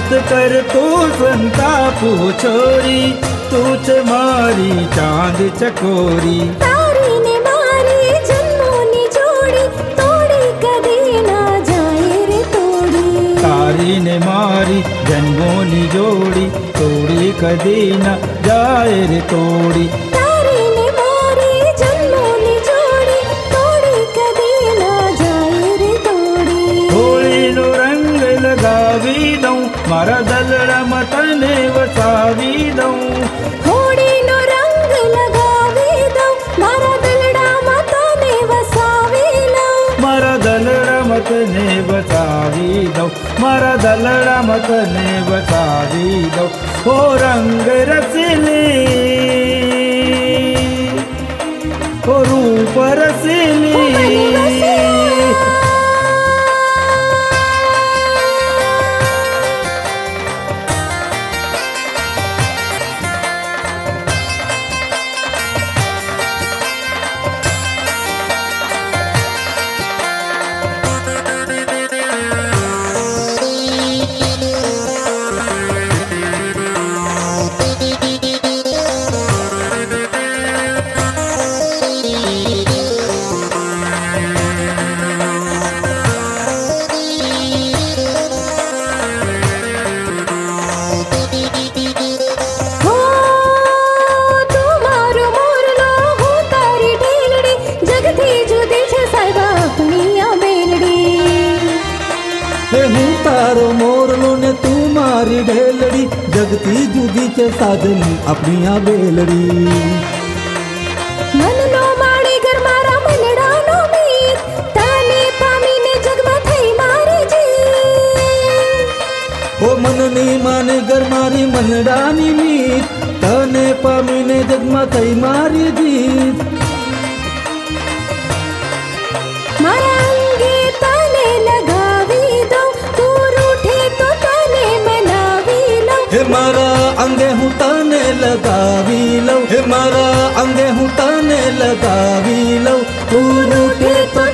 मत कर तू संता पूछोरी, तूच मारी चांद चकोरी। तारे ने मारे जन्मों ने जोड़ी, तोड़ी कदे ना जाए रे तोड़ी। तारे ने मारी जन्मों ने जोड़ी, तोड़ी कदे ना जाए रे तोड़ी। तारे ने मारे जन्मों ने जोड़ी, तोड़ी कदे ना जाए रे तोड़ी। होली नो रंग लगावी दऊं, मारा दलड़ा मतने वसावी दऊं। ने बतावी दो मारा दलड़ा मत ने बतावी दो। ओ रंग रसीले ओ रूप रसीले, जगती जुदी के साधनी अपनिया बेलड़ी। मन नो माड़ी घर मारा मनडानो में, ताने पामी ने जग मथई मारी जी। ओ मन ने माने घर मारी मनडानी में, ताने पामी ने जग मथई मारी जी। मारा अंगे हूँ ताने लगावी लव, मारा अंगे हूँ ताने लगावी लव, तू रूठे तो